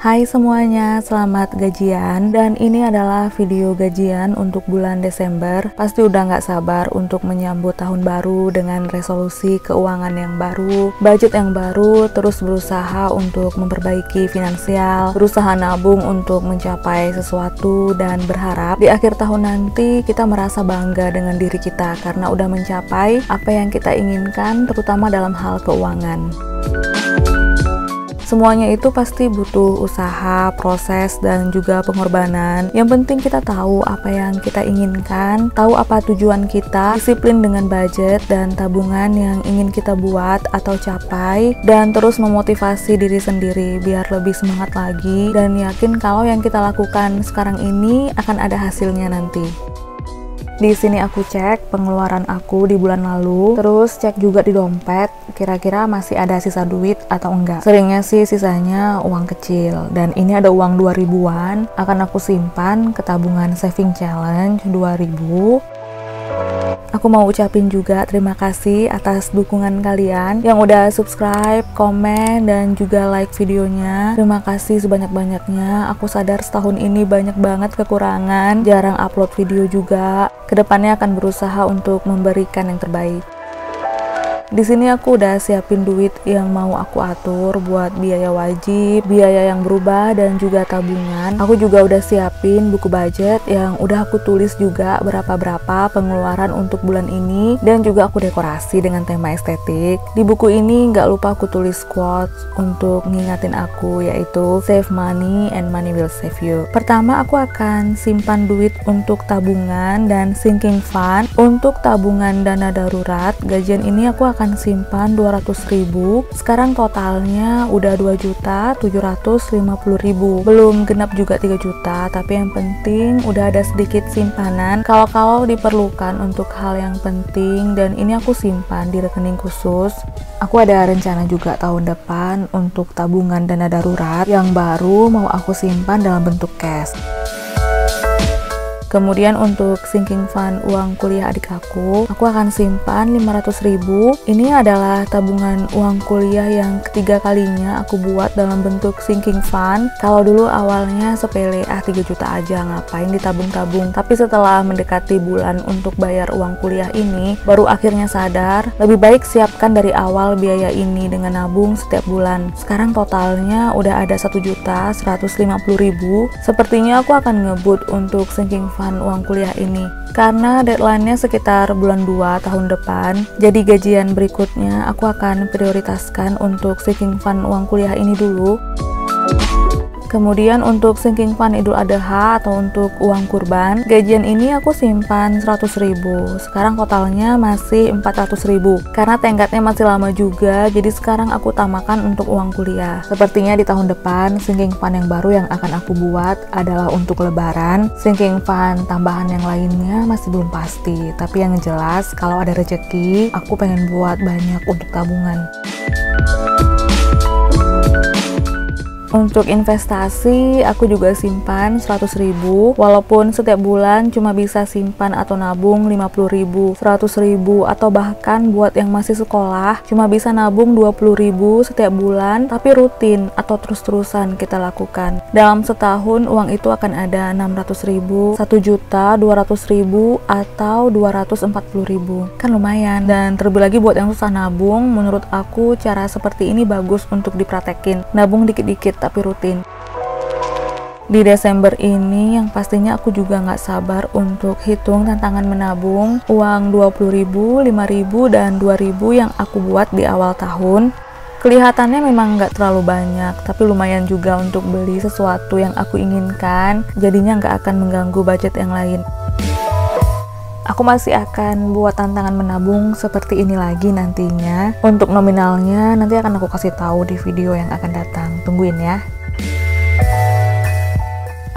Hai semuanya, selamat gajian. Dan ini adalah video gajian untuk bulan Desember. Pasti udah nggak sabar untuk menyambut tahun baru dengan resolusi keuangan yang baru, budget yang baru, terus berusaha untuk memperbaiki finansial, berusaha nabung untuk mencapai sesuatu, dan berharap di akhir tahun nanti kita merasa bangga dengan diri kita karena udah mencapai apa yang kita inginkan, terutama dalam hal keuangan. Semuanya itu pasti butuh usaha, proses, dan juga pengorbanan. Yang penting kita tahu apa yang kita inginkan, tahu apa tujuan kita, disiplin dengan budget dan tabungan yang ingin kita buat atau capai, dan terus memotivasi diri sendiri biar lebih semangat lagi dan yakin kalau yang kita lakukan sekarang ini akan ada hasilnya nanti. Di sini aku cek pengeluaran aku di bulan lalu, terus cek juga di dompet, kira-kira masih ada sisa duit atau enggak. Seringnya sih sisanya uang kecil, dan ini ada uang 2000-an, akan aku simpan ke tabungan saving challenge 2000. Aku mau ucapin juga terima kasih atas dukungan kalian yang udah subscribe, komen, dan juga like videonya. Terima kasih sebanyak-banyaknya. Aku sadar setahun ini banyak banget kekurangan, jarang upload video juga. Kedepannya akan berusaha untuk memberikan yang terbaik. Di sini aku udah siapin duit yang mau aku atur buat biaya wajib, biaya yang berubah, dan juga tabungan. Aku juga udah siapin buku budget yang udah aku tulis juga berapa-berapa pengeluaran untuk bulan ini, dan juga aku dekorasi dengan tema estetik. Di buku ini nggak lupa aku tulis quotes untuk ngingatin aku, yaitu save money and money will save you. Pertama aku akan simpan duit untuk tabungan dan sinking fund. Untuk tabungan dana darurat, gajian ini aku akan simpan 200.000. Sekarang totalnya udah 2.750.000. Belum genap juga 3 juta, tapi yang penting udah ada sedikit simpanan kalau diperlukan untuk hal yang penting, dan ini aku simpan di rekening khusus. Aku ada rencana juga tahun depan untuk tabungan dana darurat yang baru mau aku simpan dalam bentuk cash. Kemudian untuk sinking fund uang kuliah adik aku akan simpan 500.000. Ini adalah tabungan uang kuliah yang ketiga kalinya aku buat dalam bentuk sinking fund. Kalau dulu awalnya sepele, 3 juta aja ngapain ditabung-tabung. Tapi setelah mendekati bulan untuk bayar uang kuliah ini, baru akhirnya sadar lebih baik siapkan dari awal biaya ini dengan nabung setiap bulan. Sekarang totalnya udah ada 1.150.000. Sepertinya aku akan ngebut untuk sinking fund uang kuliah ini karena deadline-nya sekitar bulan 2 tahun depan. Jadi gajian berikutnya aku akan prioritaskan untuk sinking fund uang kuliah ini dulu. Kemudian untuk sinking fund Idul Adha atau untuk uang kurban, gajian ini aku simpan 100.000. Sekarang totalnya masih 400.000. Karena tenggatnya masih lama juga, jadi sekarang aku utamakan untuk uang kuliah. Sepertinya di tahun depan, sinking fund yang baru yang akan aku buat adalah untuk lebaran. Sinking fund tambahan yang lainnya masih belum pasti, tapi yang jelas kalau ada rezeki, aku pengen buat banyak untuk tabungan. Untuk investasi, aku juga simpan 100.000, walaupun setiap bulan cuma bisa simpan atau nabung 50.000, 100.000, atau bahkan buat yang masih sekolah, cuma bisa nabung 20.000 setiap bulan, tapi rutin atau terus-terusan kita lakukan. Dalam setahun, uang itu akan ada 600.000, 1 juta, 200.000, atau 240.000. Kan lumayan. Dan terlebih lagi buat yang susah nabung, menurut aku cara seperti ini bagus untuk dipraktekin. Nabung dikit-dikit tapi rutin. Di Desember ini yang pastinya aku juga nggak sabar untuk hitung tantangan menabung uang 20.000, 5.000, dan 2.000 yang aku buat di awal tahun. Kelihatannya memang nggak terlalu banyak, tapi lumayan juga untuk beli sesuatu yang aku inginkan, jadinya nggak akan mengganggu budget yang lain. Aku masih akan buat tantangan menabung seperti ini lagi nantinya. Untuk nominalnya nanti akan aku kasih tahu di video yang akan datang. Tungguin ya.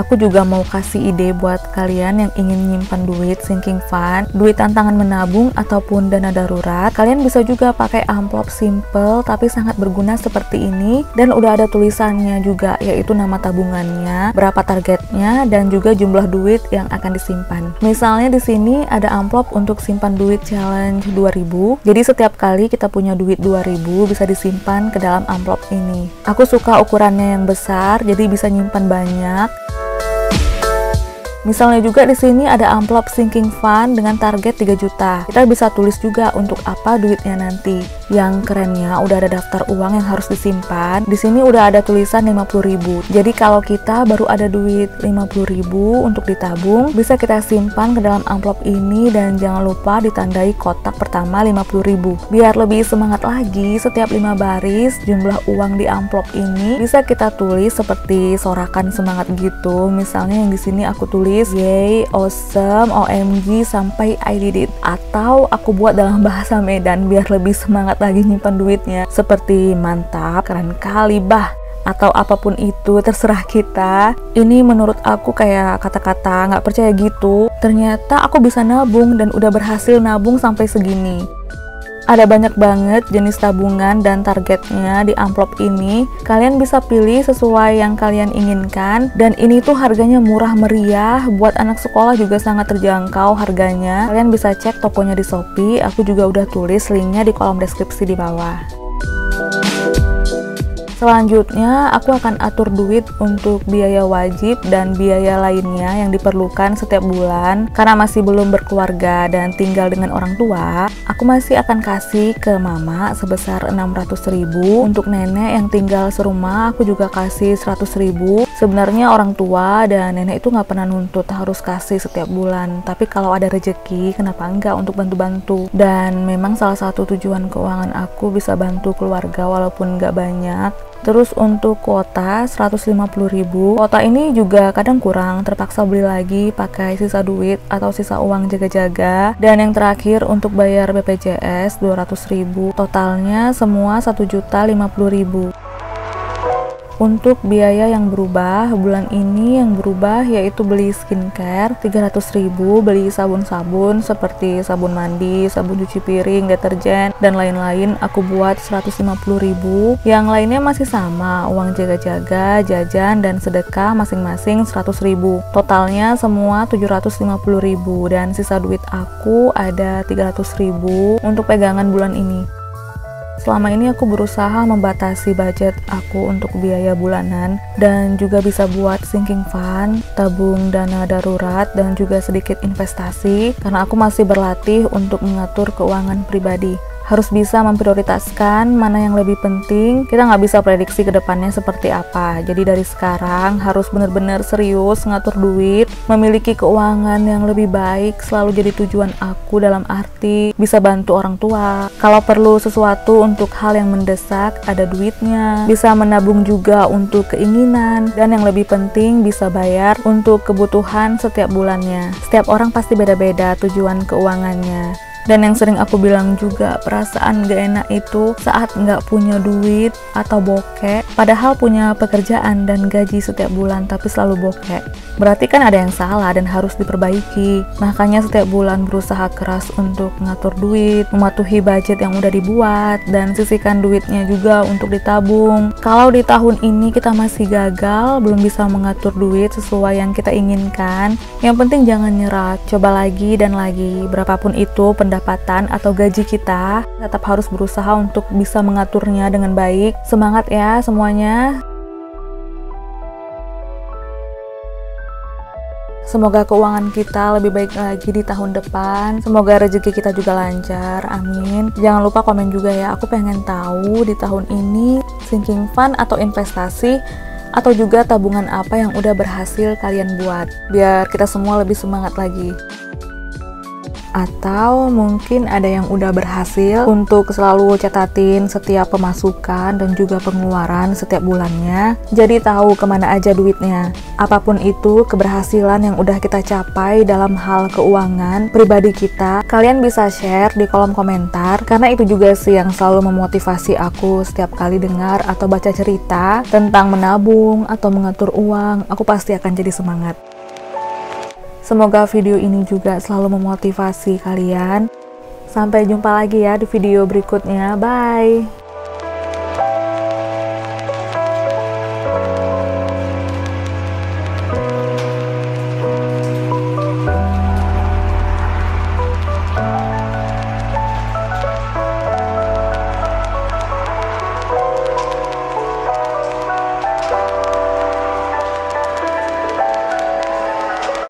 Aku juga mau kasih ide buat kalian yang ingin nyimpan duit sinking fund, duit tantangan menabung ataupun dana darurat. Kalian bisa juga pakai amplop simple tapi sangat berguna seperti ini, dan udah ada tulisannya juga, yaitu nama tabungannya, berapa targetnya, dan juga jumlah duit yang akan disimpan. Misalnya di sini ada amplop untuk simpan duit challenge 2000. Jadi setiap kali kita punya duit 2000 bisa disimpan ke dalam amplop ini. Aku suka ukurannya yang besar jadi bisa nyimpan banyak. Misalnya juga di sini ada amplop sinking fund dengan target 3 juta. Kita bisa tulis juga untuk apa duitnya nanti. Yang kerennya udah ada daftar uang yang harus disimpan. Di sini udah ada tulisan 50.000. Jadi kalau kita baru ada duit 50.000 untuk ditabung, bisa kita simpan ke dalam amplop ini dan jangan lupa ditandai kotak pertama 50.000. Biar lebih semangat lagi, setiap 5 baris jumlah uang di amplop ini bisa kita tulis seperti sorakan semangat gitu. Misalnya yang di sini aku tulis yay, awesome, OMG, sampai I did it. Atau aku buat dalam bahasa Medan biar lebih semangat lagi nyimpan duitnya, seperti mantap, keren kali bah, atau apapun itu, terserah kita. Ini menurut aku kayak kata-kata nggak percaya gitu. Ternyata aku bisa nabung dan udah berhasil nabung sampai segini. Ada banyak banget jenis tabungan dan targetnya di amplop ini. Kalian bisa pilih sesuai yang kalian inginkan, dan ini tuh harganya murah meriah, buat anak sekolah juga sangat terjangkau harganya. Kalian bisa cek tokonya di Shopee, aku juga udah tulis linknya di kolom deskripsi di bawah. Selanjutnya, aku akan atur duit untuk biaya wajib dan biaya lainnya yang diperlukan setiap bulan. Karena masih belum berkeluarga dan tinggal dengan orang tua, aku masih akan kasih ke mama sebesar 600.000. Untuk nenek yang tinggal serumah, aku juga kasih 100.000. Sebenarnya orang tua dan nenek itu nggak pernah nuntut harus kasih setiap bulan. Tapi kalau ada rejeki, kenapa enggak untuk bantu-bantu? Dan memang salah satu tujuan keuangan aku bisa bantu keluarga walaupun nggak banyak. Terus untuk kuota 150.000. Kuota ini juga kadang kurang, terpaksa beli lagi pakai sisa duit atau sisa uang jaga-jaga. Dan yang terakhir untuk bayar BPJS 200.000. Totalnya semua 1.050.000. Untuk biaya yang berubah, bulan ini yang berubah yaitu beli skincare 300.000, beli sabun-sabun seperti sabun mandi, sabun cuci piring, deterjen, dan lain-lain aku buat 150.000. Yang lainnya masih sama, uang jaga-jaga, jajan, dan sedekah masing-masing 100.000. Totalnya semua 750.000 dan sisa duit aku ada 300.000 untuk pegangan bulan ini. Selama ini aku berusaha membatasi budget aku untuk biaya bulanan, dan juga bisa buat sinking fund, tabung dana darurat, dan juga sedikit investasi, karena aku masih berlatih untuk mengatur keuangan pribadi. Harus bisa memprioritaskan mana yang lebih penting. Kita nggak bisa prediksi ke depannya seperti apa, jadi dari sekarang harus benar-benar serius ngatur duit. Memiliki keuangan yang lebih baik selalu jadi tujuan aku, dalam arti bisa bantu orang tua, kalau perlu sesuatu untuk hal yang mendesak ada duitnya, bisa menabung juga untuk keinginan, dan yang lebih penting bisa bayar untuk kebutuhan setiap bulannya. Setiap orang pasti beda-beda tujuan keuangannya. Dan yang sering aku bilang juga, perasaan gak enak itu saat nggak punya duit atau bokek, padahal punya pekerjaan dan gaji setiap bulan tapi selalu bokek. Berarti kan ada yang salah dan harus diperbaiki. Makanya setiap bulan berusaha keras untuk ngatur duit, mematuhi budget yang udah dibuat, dan sisihkan duitnya juga untuk ditabung. Kalau di tahun ini kita masih gagal, belum bisa mengatur duit sesuai yang kita inginkan, yang penting jangan nyerah, coba lagi dan lagi. Berapapun itu pendapatan atau gaji kita, tetap harus berusaha untuk bisa mengaturnya dengan baik. Semangat ya semuanya. Semoga keuangan kita lebih baik lagi di tahun depan. Semoga rezeki kita juga lancar, amin. Jangan lupa komen juga ya, aku pengen tahu di tahun ini sinking fund atau investasi atau juga tabungan apa yang udah berhasil kalian buat, biar kita semua lebih semangat lagi. Atau mungkin ada yang udah berhasil untuk selalu catatin setiap pemasukan dan juga pengeluaran setiap bulannya, jadi tahu kemana aja duitnya. Apapun itu keberhasilan yang udah kita capai dalam hal keuangan pribadi kita, kalian bisa share di kolom komentar, karena itu juga sih yang selalu memotivasi aku setiap kali dengar atau baca cerita tentang menabung atau mengatur uang. Aku pasti akan jadi semangat. Semoga video ini juga selalu memotivasi kalian. Sampai jumpa lagi ya di video berikutnya. Bye!